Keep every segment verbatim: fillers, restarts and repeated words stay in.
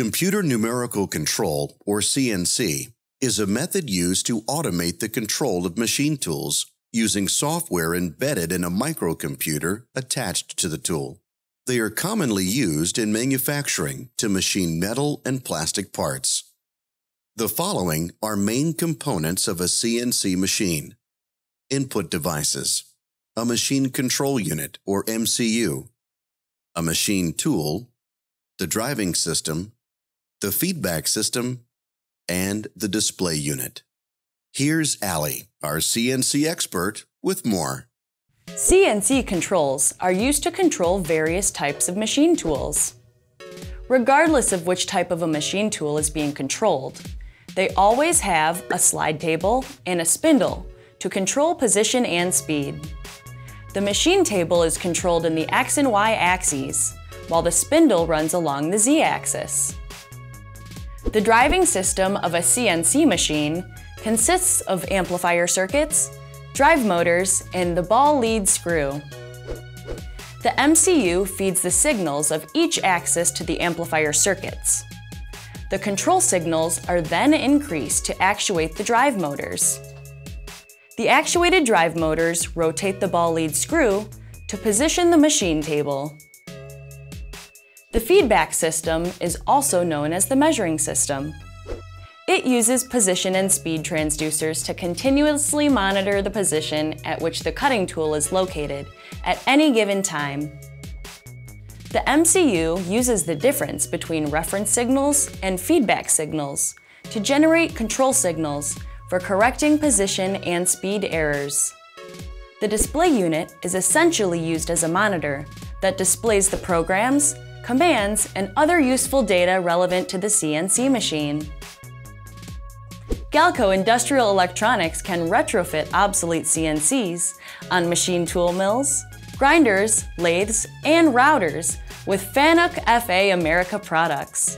Computer numerical control, or C N C, is a method used to automate the control of machine tools using software embedded in a microcomputer attached to the tool. They are commonly used in manufacturing to machine metal and plastic parts. The following are main components of a C N C machine. Input devices, a machine control unit or M C U, a machine tool, the driving system, the feedback system, and the display unit. Here's Allie, our C N C expert, with more. C N C controls are used to control various types of machine tools. Regardless of which type of a machine tool is being controlled, they always have a slide table and a spindle to control position and speed. The machine table is controlled in the X and Y axes, while the spindle runs along the Z axis. The driving system of a C N C machine consists of amplifier circuits, drive motors, and the ball lead screw. The M C U feeds the signals of each axis to the amplifier circuits. The control signals are then increased to actuate the drive motors. The actuated drive motors rotate the ball lead screw to position the machine table. The feedback system is also known as the measuring system. It uses position and speed transducers to continuously monitor the position at which the cutting tool is located at any given time. The M C U uses the difference between reference signals and feedback signals to generate control signals for correcting position and speed errors. The display unit is essentially used as a monitor that displays the programs, commands, and other useful data relevant to the C N C machine. Galco Industrial Electronics can retrofit obsolete C N Cs on machine tool mills, grinders, lathes, and routers with FANUC F A America products.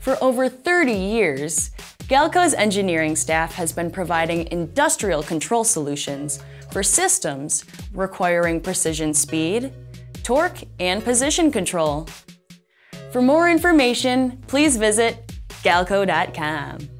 For over thirty years, Galco's engineering staff has been providing industrial control solutions for systems requiring precision speed, torque, and position control. For more information, please visit galco dot com.